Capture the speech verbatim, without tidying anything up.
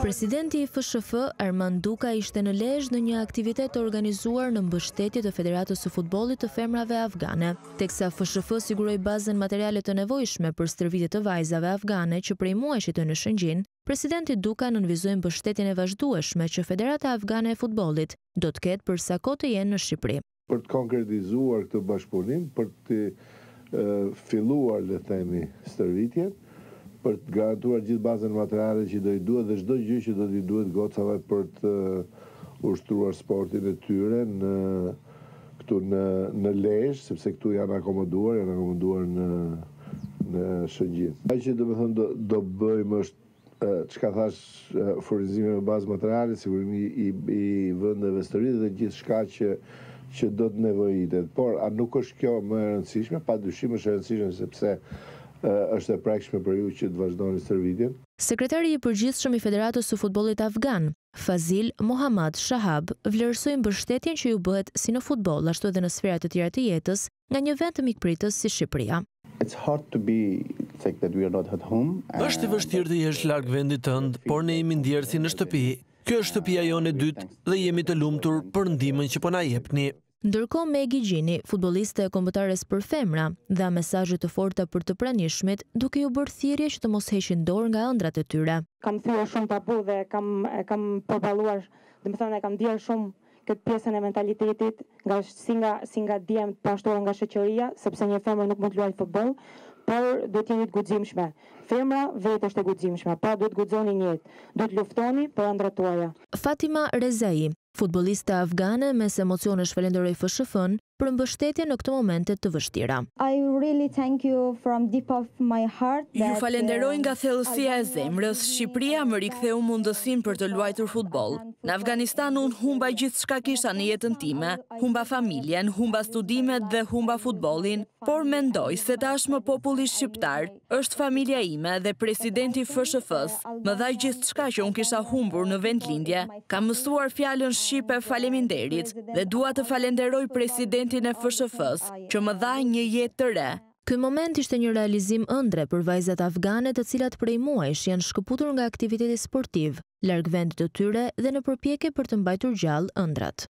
Presidenti I F S H F, Armand Duka, ishte në Lezhë në një aktivitet të organizuar në mbështetje të Federatës së Futbollit të Femrave Afgane, teksa F S H F siguroi bazën materiale të nevojshme për stërvitje të vajzave afgane që prej muajit të në shëngjin. Presidenti Duka nënvizoi mbështetjen e vazhdueshme që Federata Afgane e Futbollit do të ketë përsa kohë të jenë në Shqipëri. Për të konkretizuar këtë bashkëpunim, për të uh, filluar, le të themi, stërvitjen, për të garantuar gjithë bazën materiale që do I duhet dhe çdo gjë që do t'i duhet gocave për të ushtruar sportin e tyre në këtu në në Lezhë, sepse këtu janë akomoduar, janë akomoduar në në Shëngjin. Ajo që domethënë do do bëjmë është çka thash furnizimi me bazë materiale, sigurimi I I vendeve stërvitë dhe gjithçka që që do të nevojitet. Por a nuk është kjo më e rëndësishme? Padyshim është e rëndësishme sepse është e prekshme për ju që të vazhdoni stërvitjen. Sekretari I përgjithshëm I Federatës së Futbollit Afgan, Fazil Mohammad Shahab, vlerësoi mbështetjen që ju bëhet si në futboll ashtu edhe në sfera të tjera të jetës nga një vend mikpritës si Shqipëria. It's hard to be like that we are not at home. Është e vështirë të jesh larg vendit tënd, por ne jemi ndjerë si në shtëpi. Kjo është shtëpia jonë e dytë dhe jemi të lumtur për ndihmën që po na jepni. Ndërkohë Megi Gjini, futboliste e kombëtares për femra, dha mesazhe të forta për të pranishmit, duke ju bërë thirrje që të mos heqin dorë nga ëndrat e tyre. Kam thyer shumë tabu dhe kam kam përballuar, domethënë e kam ndier shumë këtë pjesën e mentalitetit, nga si nga si nga djem të pashtuar nga shoqëria, sepse një femër nuk mund të luajë futboll, por duhet të jetë guximshme. Femra vetë është e guximshme, pra duhet guxoni njëjtë, duhet luftoni për ëndrat tuaja. Fatima Rezai Futboliste afgane me emocionesh falenderoi F S H F-n për mbështetjen në këto momente të vështira. I really thank you from deep of my heart. Ju falenderoj nga thellësia e zemrës. Shqipëria më riktheu mundësinë për të luajtur futboll. Në Afganistan unë humba gjithçka kisha në jetën time, humba familjen, humba studimet dhe humba futbollin, por mendoj se tashmë populli shqiptar është familja ime dhe presidenti I F S H F-s më dha gjithçka që unë kisha humbur në vendlindje. Ka mësuar fjalën Shqipe faleminderit dhe dua të falenderoj presidentin e F S H F-s që më dha një jetë të re. Ky moment ishte një realizim ëndre për vajzat afgane të cilat prej muajsh janë shkëputur nga aktiviteti sportiv, larg vendit të tyre dhe në përpjekje për të mbajtur gjallë ëndrat.